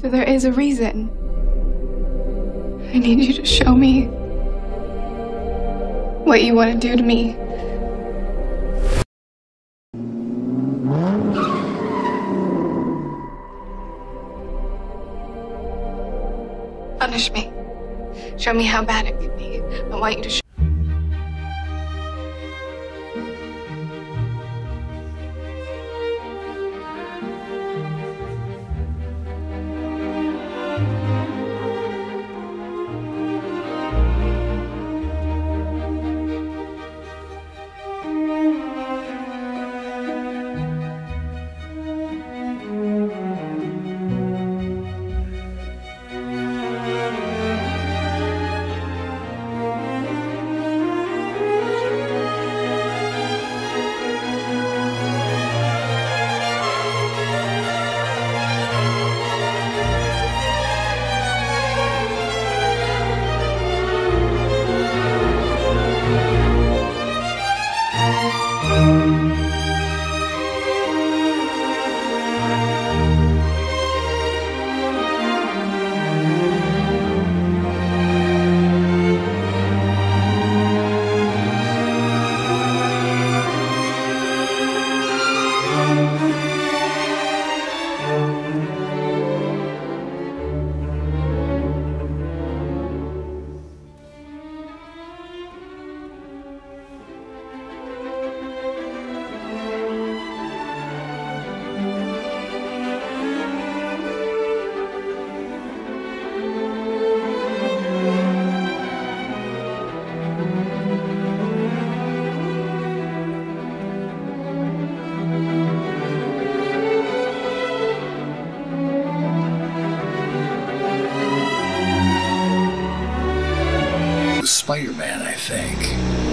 So there is a reason. I need you to show me what you want to do to me. Punish me. Show me how bad it could be. I want you to show. Spider-Man, I think.